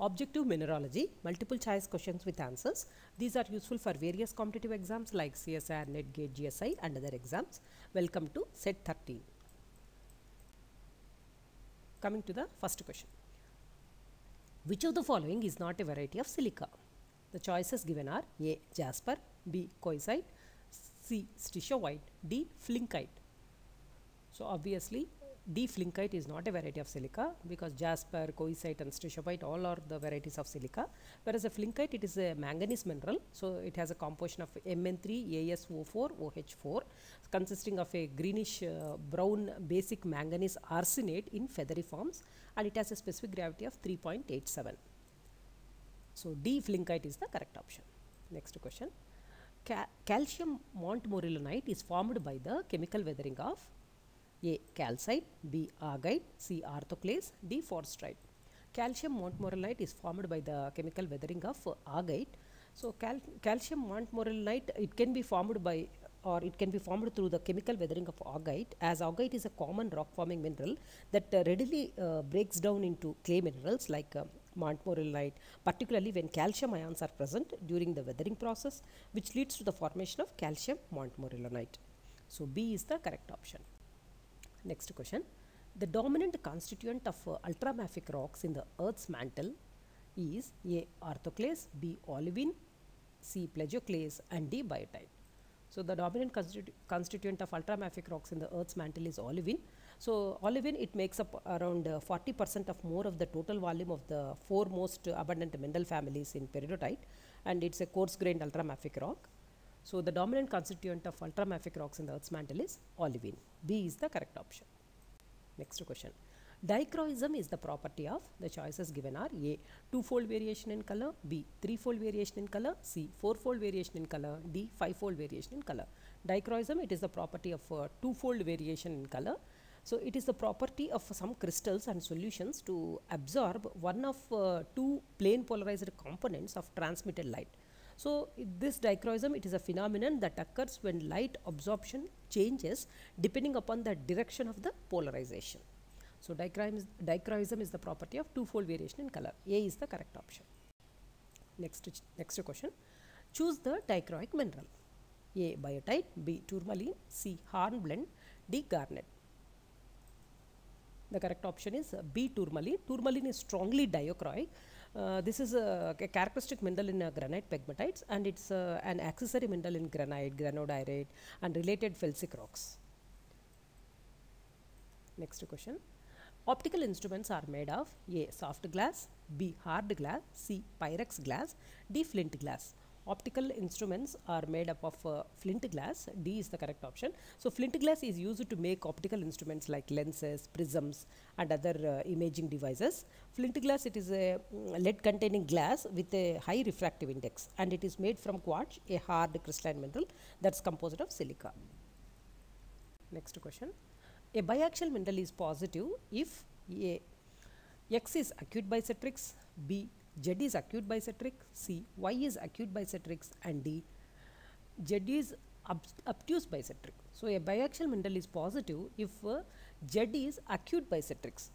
Objective mineralogy, multiple choice questions with answers. These are useful for various competitive exams like CSIR, NET, GATE, GSI and other exams. Welcome to set 13. Coming to the first question. Which of the following is not a variety of silica? The choices given are A. Jasper, B. Coesite, C. Stishovite, D. Flinkite. So obviously D. Flinkite is not a variety of silica because Jasper, Coesite and Stishovite all are the varieties of silica, whereas a Flinkite, it is a manganese mineral, so it has a composition of Mn3, AsO4, OH4 consisting of a greenish brown basic manganese arsenate in feathery forms, and it has a specific gravity of 3.87. So D. Flinkite is the correct option. Next question. Calcium montmorillonite is formed by the chemical weathering of A. Calcite, B. Argite, C. Orthoclase, D. Forstrite. Calcium montmorillonite is formed by the chemical weathering of argite. So calcium montmorillonite, it can be formed by, or it can be formed through the chemical weathering of argite, as argite is a common rock forming mineral that readily breaks down into clay minerals like montmorillonite, particularly when calcium ions are present during the weathering process, which leads to the formation of calcium montmorillonite. So B is the correct option. Next question. The dominant constituent of ultramafic rocks in the earth's mantle is A. orthoclase, B. olivine, C. plagioclase and D. biotite. So the dominant constituent of ultramafic rocks in the earth's mantle is olivine. So olivine, it makes up around 40% of more of the total volume of the four most abundant mineral families in peridotite, and it's a coarse grained ultramafic rock. So the dominant constituent of ultramafic rocks in the earth's mantle is olivine. B is the correct option. Next question. Dichroism is the property of, the choices given are A. Two-fold variation in color, B. Three-fold variation in color, C. Four-fold variation in color, D. Five-fold variation in color. Dichroism, it is the property of two-fold variation in color. So it is the property of some crystals and solutions to absorb one of two plane polarized components of transmitted light. So this dichroism, it is a phenomenon that occurs when light absorption changes depending upon the direction of the polarization. So dichroism is the property of two-fold variation in color. A is the correct option. Next question. Choose the dichroic mineral. A. Biotite, B. Tourmaline, C. Hornblende, D. Garnet. The correct option is B. Tourmaline. Tourmaline is strongly dichroic. This is a characteristic mineral in granite pegmatites, and it's an accessory mineral in granite, granodiorite and related felsic rocks. Next question. Optical instruments are made of A. soft glass, B. hard glass, C. pyrex glass, D. flint glass. Optical instruments are made up of flint glass. D is the correct option. So flint glass is used to make optical instruments like lenses, prisms and other imaging devices. Flint glass, it is a lead containing glass with a high refractive index, and it is made from quartz, a hard crystalline mineral that's composed of silica. Next question. A biaxial mineral is positive if A. X is acute bisectrix, B. Z is acute bisectrix, C. Y is acute bisectrix and D. Z is obtuse bisectrix. So a biaxial mineral is positive if Z is acute bisectrix.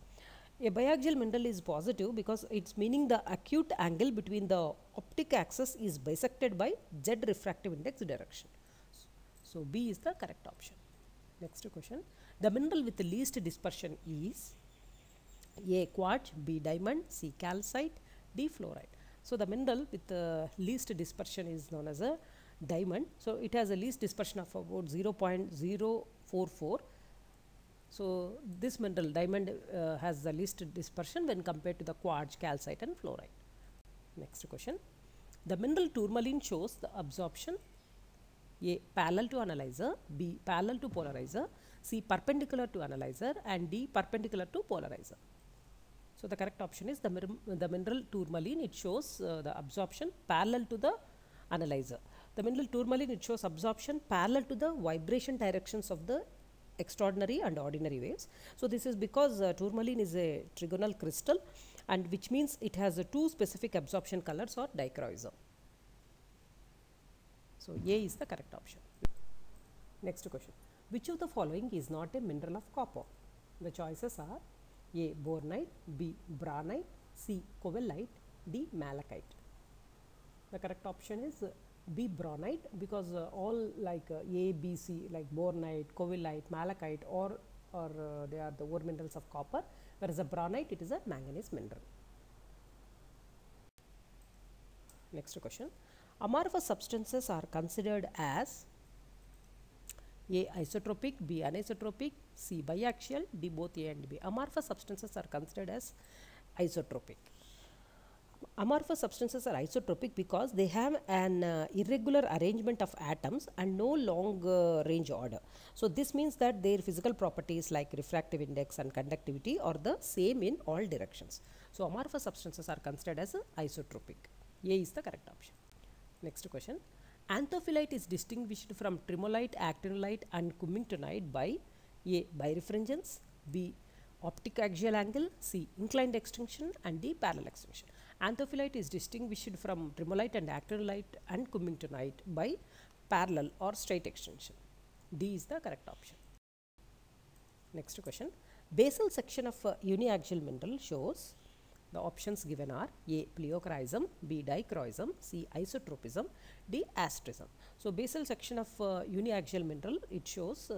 A biaxial mineral is positive because it's meaning the acute angle between the optic axis is bisected by Z refractive index direction. So B is the correct option. Next question. The mineral with the least dispersion is A. quartz, B. diamond, C. calcite, D. fluorite. So the mineral with the least dispersion is known as a diamond. So it has a least dispersion of about 0.044. So this mineral, diamond, has the least dispersion when compared to the quartz, calcite and fluorite. Next question. The mineral tourmaline shows the absorption A. parallel to analyzer, B. parallel to polarizer, C. perpendicular to analyzer and D. perpendicular to polarizer. So the correct option is the mineral tourmaline, it shows the absorption parallel to the analyzer. The mineral tourmaline, it shows absorption parallel to the vibration directions of the extraordinary and ordinary waves. So this is because tourmaline is a trigonal crystal, and which means it has two specific absorption colors or dichroism. So A is the correct option. Next question. Which of the following is not a mineral of copper? The choices are A. Bornite, B. Braunite, C. Covellite, the malachite. The correct option is B, Braunite, because all like A, B, C, like Bornite, Covellite, malachite or they are the ore minerals of copper, whereas a Braunite, it is a manganese mineral. Next question. Amorphous substances are considered as A, isotropic, B, anisotropic, C, biaxial, D, both A and B. Amorphous substances are considered as isotropic. Amorphous substances are isotropic because they have an irregular arrangement of atoms and no long range order. So, this means that their physical properties like refractive index and conductivity are the same in all directions. So, amorphous substances are considered as isotropic. A is the correct option. Next question. Anthophyllite is distinguished from tremolite, actinolite and cummingtonite by A, birefringence, B, optic axial angle, C, inclined extinction and D, parallel extinction. Anthophyllite is distinguished from tremolite and actinolite and cummingtonite by parallel or straight extinction. D is the correct option. Next question. Basal section of uniaxial mineral shows. The options given are A, pleochroism, B, dichroism, C, isotropism, D, astrism. So, basal section of uniaxial mineral, it shows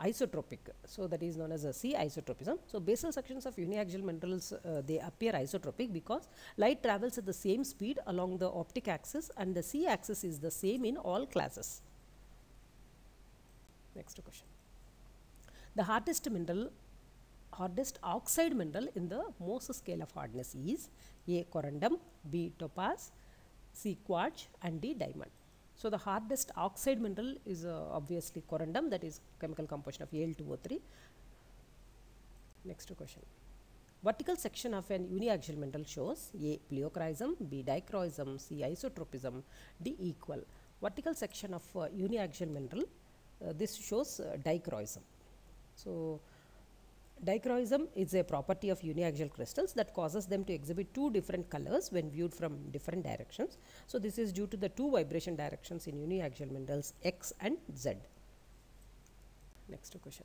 isotropic. So, that is known as a C, isotropism. So, basal sections of uniaxial minerals, they appear isotropic because light travels at the same speed along the optic axis and the C axis is the same in all classes. Next question. The hardest oxide mineral in the Mohs scale of hardness is A, corundum, B, topaz, C, quartz and D, diamond. So, the hardest oxide mineral is obviously corundum, that is chemical composition of Al2O3. Next question. Vertical section of an uniaxial mineral shows A, pleochroism, B, dichroism, C, isotropism, D, equal. Vertical section of uniaxial mineral, this shows dichroism. So, dichroism is a property of uniaxial crystals that causes them to exhibit two different colors when viewed from different directions. So, this is due to the two vibration directions in uniaxial minerals X and Z. Next question.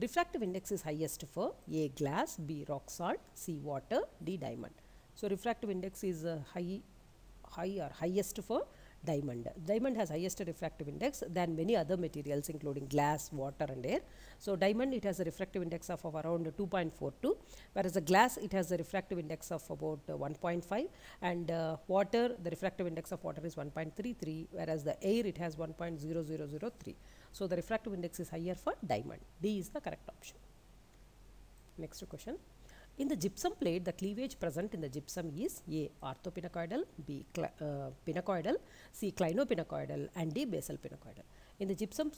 Refractive index is highest for A, glass, B, rock salt, C, water, D, diamond. So, refractive index is highest for diamond. Diamond has highest refractive index than many other materials including glass, water and air. So, diamond, it has a refractive index of around 2.42, whereas a glass, it has a refractive index of about 1.5 and water, the refractive index of water is 1.33, whereas the air, it has 1.0003. So, the refractive index is higher for diamond. D is the correct option. Next question. In the gypsum plate, the cleavage present in the gypsum is A, orthopinacoidal, B, pinacoidal, C, clinopinacoidal and D, basal pinacoidal. In the gypsum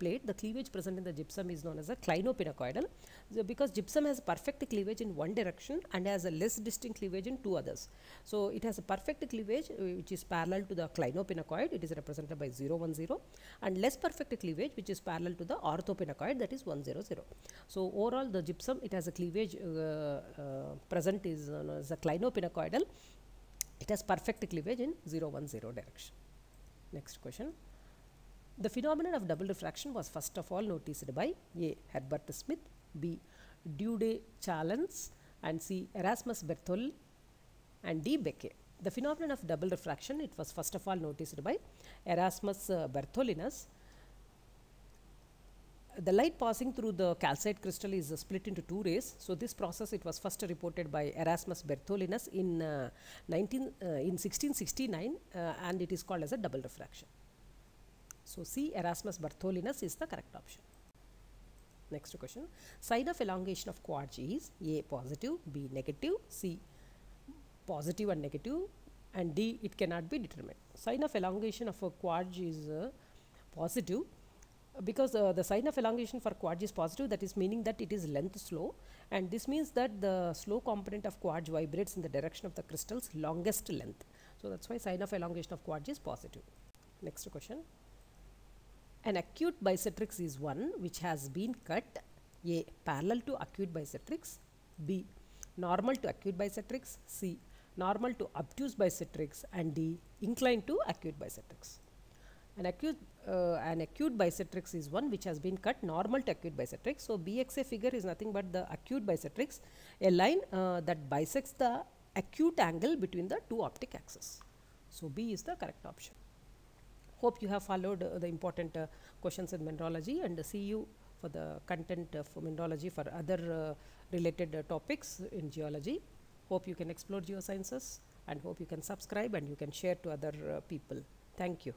plate, the cleavage present in the gypsum is known as a clinopinacoidal, so because gypsum has perfect cleavage in one direction and has a less distinct cleavage in two others. So, it has a perfect cleavage which is parallel to the clinopinacoid, it is represented by 010, and less perfect cleavage which is parallel to the orthopinacoid, that is 100. So, overall the gypsum, it has a cleavage present is known as a clinopinacoidal, it has perfect cleavage in 010 direction. Next question. The phenomenon of double refraction was first of all noticed by A, Herbert Smith, B, Dude Chalons and C, Erasmus Bartholinus and D, Becquet. The phenomenon of double refraction, it was first of all noticed by Erasmus Bartholinus. The light passing through the calcite crystal is split into two rays. So, this process, it was first reported by Erasmus Bartholinus in 1669 and it is called as a double refraction. So, C, Erasmus Bartholinus is the correct option. Next question. Sign of elongation of quartz is A, positive, B, negative, C, positive and negative and D, it cannot be determined. Sign of elongation of a quartz is positive because the sign of elongation for quartz is positive, that is meaning that it is length slow and this means that the slow component of quartz vibrates in the direction of the crystal's longest length. So, that is why sign of elongation of quartz is positive. Next question. An acute bisectrix is one which has been cut A, parallel to acute bisectrix, B, normal to acute bisectrix, C, normal to obtuse bisectrix and D, inclined to acute bisectrix. An acute bisectrix is one which has been cut normal to acute bisectrix. So, BXA figure is nothing but the acute bisectrix, a line that bisects the acute angle between the two optic axes. So, B is the correct option. Hope you have followed the important questions in mineralogy, and see you for the content of mineralogy for other related topics in geology. Hope you can explore geosciences, and hope you can subscribe and you can share to other people. Thank you.